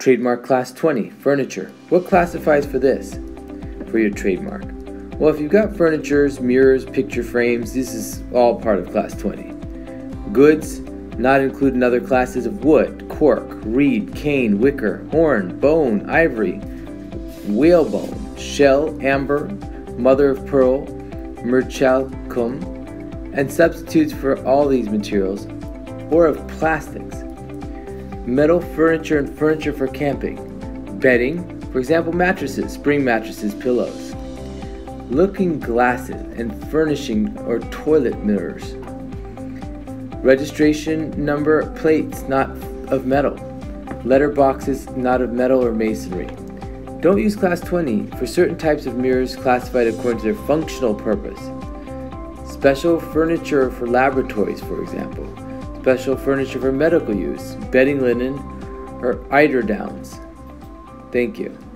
Trademark class 20, furniture. What classifies for this? For your trademark. Well, if you've got furnitures, mirrors, picture frames, this is all part of class 20. Goods, not included in other classes of wood, cork, reed, cane, wicker, horn, bone, ivory, whalebone, shell, amber, mother of pearl, merchalcum, and substitutes for all these materials, or of plastics. Metal furniture and furniture for camping, bedding, for example mattresses, spring mattresses, pillows, looking glasses, and furnishing or toilet mirrors. Registration number plates not of metal, letter boxes not of metal or masonry. Don't use class 20 for certain types of mirrors classified according to their functional purpose. Special furniture for laboratories, for example. Special furniture for medical use, bedding linen, or eiderdowns. Thank you.